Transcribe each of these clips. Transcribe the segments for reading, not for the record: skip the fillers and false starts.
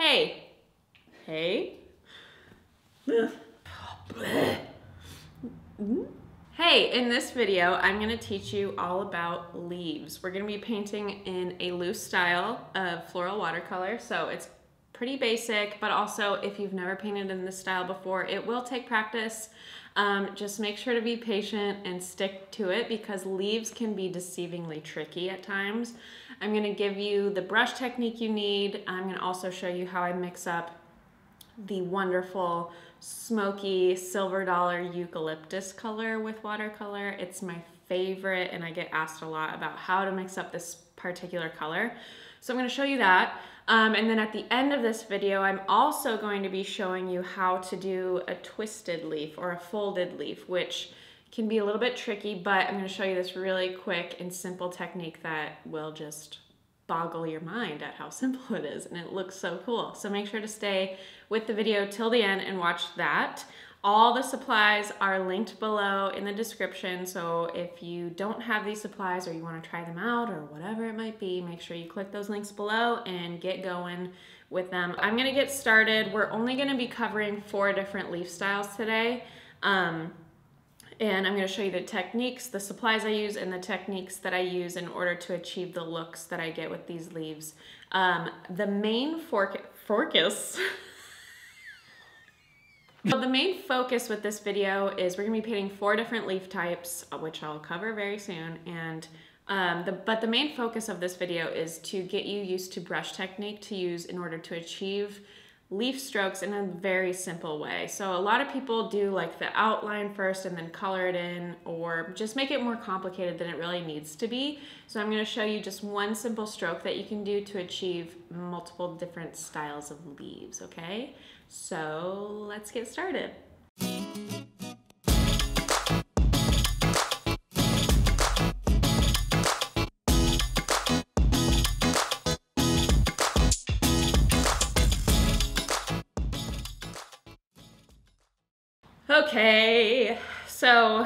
Hey. Hey. Hey, in this video, I'm going to teach you all about leaves. We're going to be painting in a loose style of floral watercolor, so it's pretty basic, but also if you've never painted in this style before, it will take practice. Just make sure to be patient and stick to it because leaves can be deceivingly tricky at times. I'm going to give you the brush technique you need. I'm going to also show you how I mix up the wonderful smoky silver dollar eucalyptus color with watercolor. It's my favorite and I get asked a lot about how to mix up this particular color. So I'm going to show you that. And then at the end of this video, I'm also going to be showing you how to do a twisted leaf or a folded leaf, which can be a little bit tricky, but I'm going to show you this really quick and simple technique that will just boggle your mind at how simple it is, and it looks so cool. So make sure to stay with the video till the end and watch that. All the supplies are linked below in the description, so if you don't have these supplies or you want to try them out or whatever it might be, make sure you click those links below and get going with them. I'm going to get started. We're only going to be covering 4 different leaf styles today. And I'm going to show you the techniques, the supplies I use, and the techniques that I use in order to achieve the looks that I get with these leaves. The main focus with this video is we're going to be painting 4 different leaf types, which I'll cover very soon. And but the main focus of this video is to get you used to brush technique to use in order to achieve leaf strokes in a very simple way. So a lot of people do like the outline first and then color it in, or just make it more complicated than it really needs to be. So I'm going to show you just one simple stroke that you can do to achieve multiple different styles of leaves, okay? So let's get started. Okay, so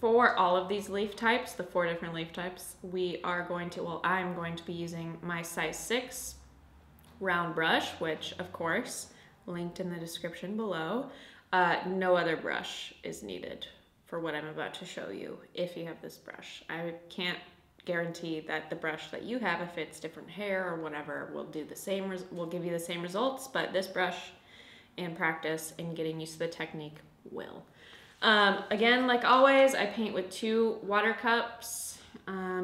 for all of these leaf types, the 4 different leaf types, we are going to, well, I'm going to be using my size 6 round brush, which of course, linked in the description below. No other brush is needed for what I'm about to show you if you have this brush. I can't guarantee that the brush that you have, if it's different hair or whatever, will do the same, will give you the same results, but this brush and practice and getting used to the technique will. Again, like always, I paint with 2 water cups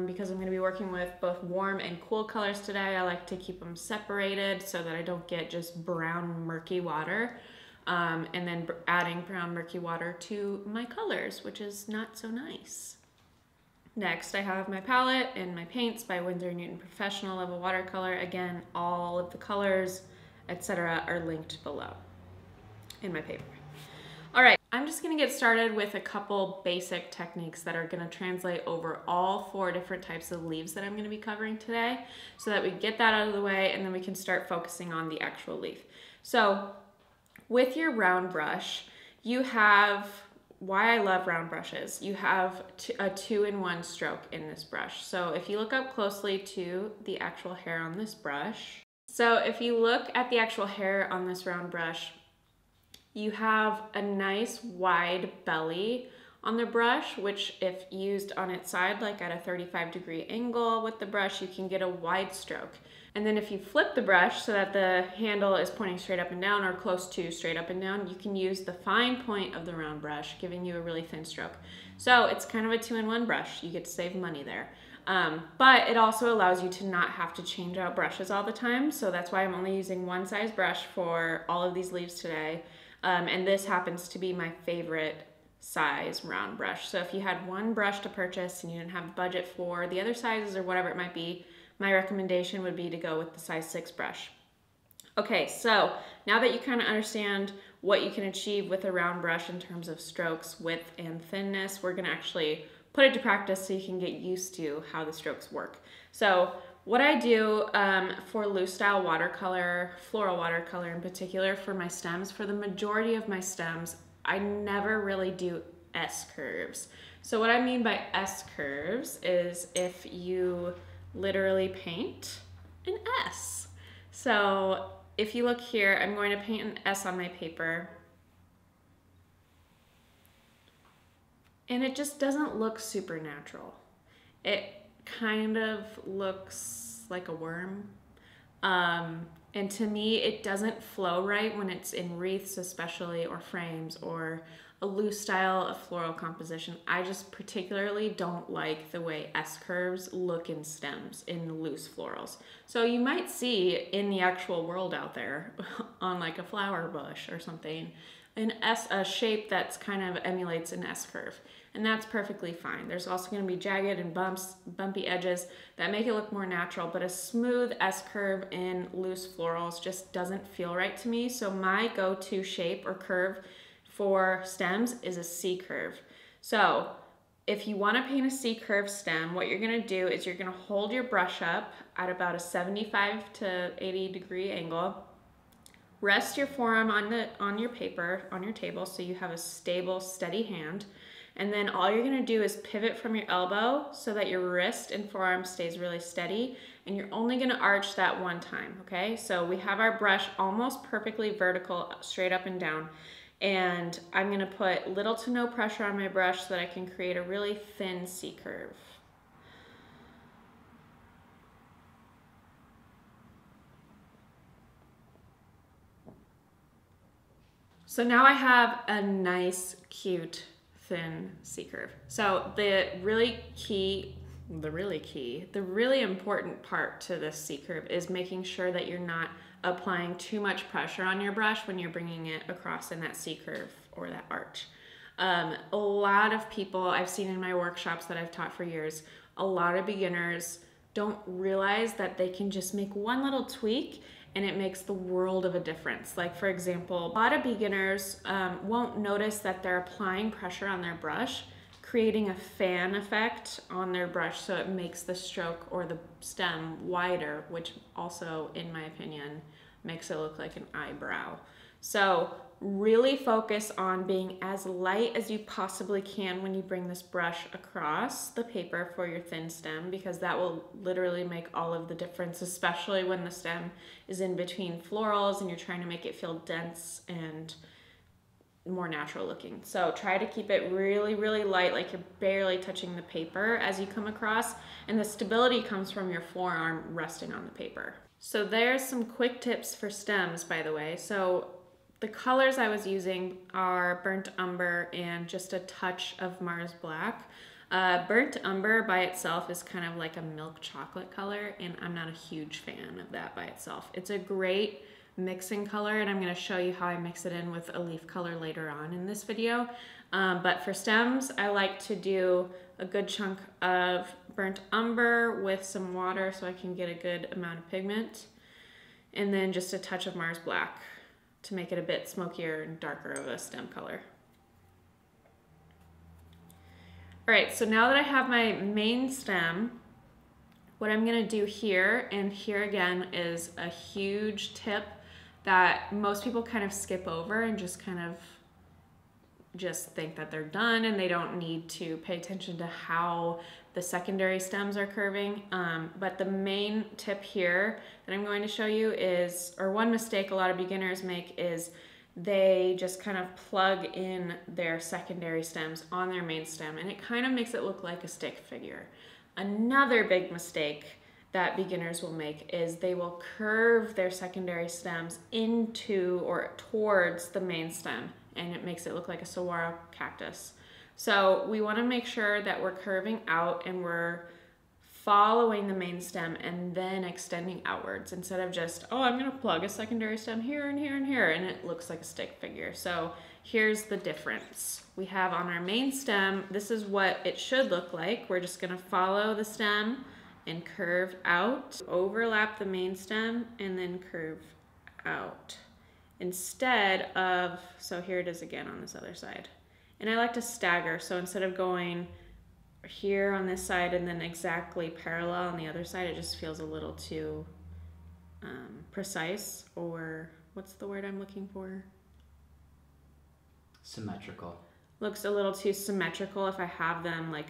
because I'm going to be working with both warm and cool colors today. I like to keep them separated so that I don't get just brown murky water and then adding brown murky water to my colors, which is not so nice. Next, I have my palette and my paints by Winsor & Newton Professional Level Watercolor. Again, all of the colors, etc. are linked below in my paper. All right, I'm just gonna get started with a couple basic techniques that are gonna translate over all 4 different types of leaves that I'm gonna be covering today so that we get that out of the way and then we can start focusing on the actual leaf. So with your round brush, you have, why I love round brushes, you have a 2-in-1 stroke in this brush. So if you look up closely to the actual hair on this brush, so if you look at the actual hair on this round brush, you have a nice wide belly on the brush, which if used on its side, like at a 35-degree angle with the brush, you can get a wide stroke. And then if you flip the brush so that the handle is pointing straight up and down or close to straight up and down, you can use the fine point of the round brush, giving you a really thin stroke. So it's kind of a 2-in-1 brush. You get to save money there. But it also allows you to not have to change out brushes all the time. So that's why I'm only using one size brush for all of these leaves today. And this happens to be my favorite size round brush. So if you had one brush to purchase and you didn't have a budget for the other sizes or whatever it might be, my recommendation would be to go with the size 6 brush. Okay, so now that you kind of understand what you can achieve with a round brush in terms of strokes, width, and thinness, we're gonna actually put it to practice so you can get used to how the strokes work. So what I do for loose style watercolor, floral watercolor in particular, for my stems, for the majority of my stems, I never really do S curves. So what I mean by S curves is if you literally paint an S. So if you look here, I'm going to paint an S on my paper. And it just doesn't look super natural. It kind of looks like a worm. And to me, it doesn't flow right when it's in wreaths especially, or frames, or a loose style of floral composition. I just particularly don't like the way S curves look in stems in loose florals. So you might see in the actual world out there on like a flower bush or something, a shape that's kind of emulates an S curve, and that's perfectly fine. There's also going to be jagged and bumpy edges that make it look more natural, but a smooth S curve in loose florals just doesn't feel right to me. So my go-to shape or curve for stems is a C curve. So if you want to paint a C curve stem, what you're going to do is you're going to hold your brush up at about a 75 to 80 degree angle. Rest your forearm on your table, so you have a stable, steady hand. And then all you're gonna do is pivot from your elbow so that your wrist and forearm stays really steady, and you're only gonna arch that one time, okay? So we have our brush almost perfectly vertical, straight up and down. And I'm gonna put little to no pressure on my brush so that I can create a really thin C curve. So now I have a nice, cute, thin C curve. So the really important part to this C curve is making sure that you're not applying too much pressure on your brush when you're bringing it across in that C curve or that arch. A lot of people I've seen in my workshops that I've taught for years, a lot of beginners don't realize that they can just make one little tweak and it makes the world of a difference. Like, for example, a lot of beginners won't notice that they're applying pressure on their brush, creating a fan effect on their brush, so it makes the stroke or the stem wider, which also, in my opinion, makes it look like an eyebrow. So really focus on being as light as you possibly can when you bring this brush across the paper for your thin stem, because that will literally make all of the difference, especially when the stem is in between florals and you're trying to make it feel dense and more natural looking. So try to keep it really, really light, like you're barely touching the paper as you come across, and the stability comes from your forearm resting on the paper. So there's some quick tips for stems, by the way. So the colors I was using are Burnt Umber and just a touch of Mars Black. Burnt Umber by itself is kind of like a milk chocolate color, and I'm not a huge fan of that by itself. It's a great mixing color, and I'm going to show you how I mix it in with a leaf color later on in this video. But for stems, I like to do a good chunk of Burnt Umber with some water so I can get a good amount of pigment, and then just a touch of Mars Black to make it a bit smokier and darker of a stem color. All right, so now that I have my main stem, what I'm gonna do here and here again is a huge tip that most people kind of skip over and just think that they're done and they don't need to pay attention to how the secondary stems are curving. But the main tip here that I'm going to show you is, or one mistake a lot of beginners make is they just kind of plug in their secondary stems on their main stem, and it kind of makes it look like a stick figure. Another big mistake that beginners will make is they will curve their secondary stems into or towards the main stem, and it makes it look like a saguaro cactus. So we want to make sure that we're curving out and we're following the main stem and then extending outwards, instead of just, oh, I'm going to plug a secondary stem here and here and here, and it looks like a stick figure. So here's the difference. We have on our main stem, this is what it should look like. We're just going to follow the stem and curve out, overlap the main stem, and then curve out. Instead of, so here it is again on this other side. And I like to stagger, so instead of going here on this side and then exactly parallel on the other side, it just feels a little too precise, or what's the word I'm looking for? Symmetrical. Looks a little too symmetrical if I have them like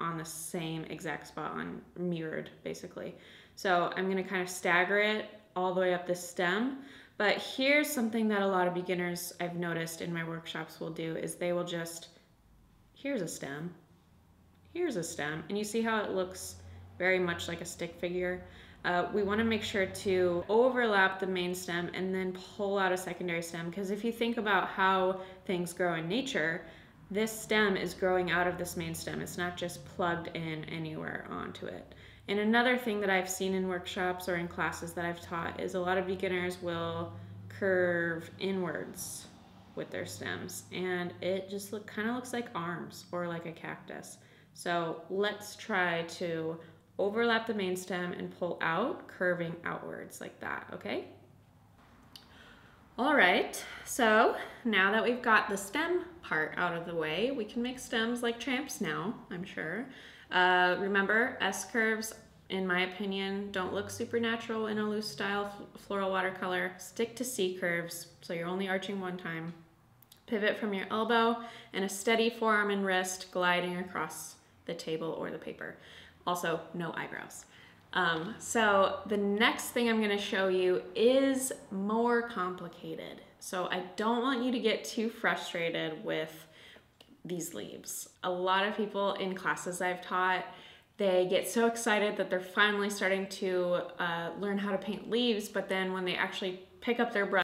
on the same exact spot, on mirrored basically. So I'm gonna kind of stagger it all the way up this stem, But here's something that a lot of beginners I've noticed in my workshops will do is they will just, here's a stem, and you see how it looks very much like a stick figure. We want to make sure to overlap the main stem and then pull out a secondary stem, because if you think about how things grow in nature, this stem is growing out of this main stem. It's not just plugged in anywhere onto it. And another thing that I've seen in workshops or in classes that I've taught is a lot of beginners will curve inwards with their stems, and it just kind of looks like arms or like a cactus. So let's try to overlap the main stem and pull out, curving outwards like that, okay? All right, so now that we've got the stem part out of the way, we can make stems like tramps now, I'm sure. Remember, S-curves, in my opinion, don't look super natural in a loose style floral watercolor. Stick to C-curves, so you're only arching one time. Pivot from your elbow and a steady forearm and wrist gliding across the table or the paper. Also, no eyebrows. So the next thing I'm going to show you is more complicated. So I don't want you to get too frustrated with these leaves. A lot of people in classes I've taught, they get so excited that they're finally starting to learn how to paint leaves, but then when they actually pick up their brush